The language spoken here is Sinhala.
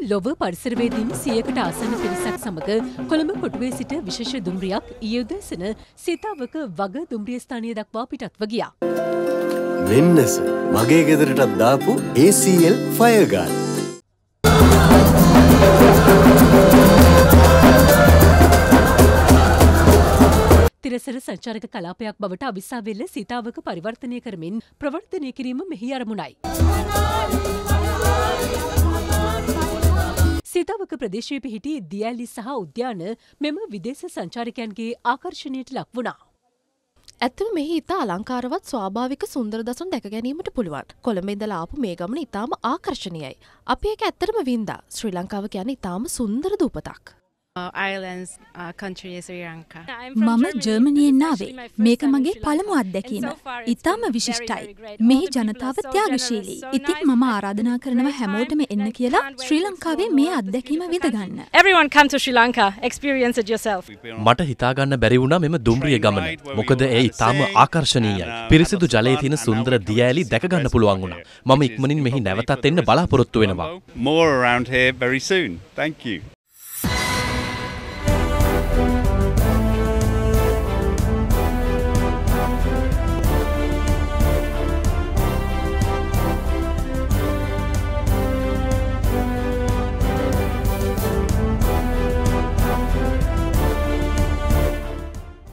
ලොව පරිසරවේදීන් 100කට ආසන්න පිරිසක් සමග කොළඹ කොටුවේ සිට විශේෂ දුම්රියක් ඊයේ උදෑසන සීතාවක වග දුම්රිය ස්ථානය දක්වා පිටත්ව ගියා. වෙනස මගේ ගෙදරටත් දාපු ACL ෆයර් ගාන්. තිරසර සංචාරක කලාපයක් බවට අවිස්සාවෙල්ල සීතාවක පරිවර්තනය කරමින් ප්‍රවර්ධනය කිරීම මෙහි අරමුණයි. සීතාවක ප්‍රදේශයේ පිහිටි දියැලි සහ උද්‍යාන මෙම විදේශ සංචාරකයන්ගේ ආකර්ෂණයට ලක් වුණා. ඇත්තම මෙහි ඉතා අලංකාරවත් ස්වාභාවික සුන්දර දසුන් දැක ගැනීමට පුළුවන්. කොළඹ ඉඳලා ආපු මේ ගමන ඉතාම ආකර්ෂණීයයි. අපි ඒක ඇත්තටම වින්දා. ශ්‍රී ලංකාව කියන්නේ ඉතාම සුන්දර දූපතක්. මම ජර්මනියෙන් ආවේ. මේක මගේ පළමු අත්දැකීම. ඉතාම විශිෂ්ටයි. මෙහි ජනතාව ත්‍යාගශීලී. ඉතින් මම ආරාධනා කරනවා හැමෝටම එන්න කියලා ශ්‍රී ලංකාවේ මේ අත්දැකීම විඳගන්න. මට හිතාගන්න බැරි වුණා මෙම දුම්රිය ගමන. මොකද ඒ ඉතාම ආකර්ශණීයයි. පිරිසිදු ජලයේ තියෙන සුන්දර දියඇලි දැක ගන්න පුළුවන් වුණා. මම ඉක්මනින් මෙහි නැවතත් එන්න බලාපොරොත්තු වෙනවා.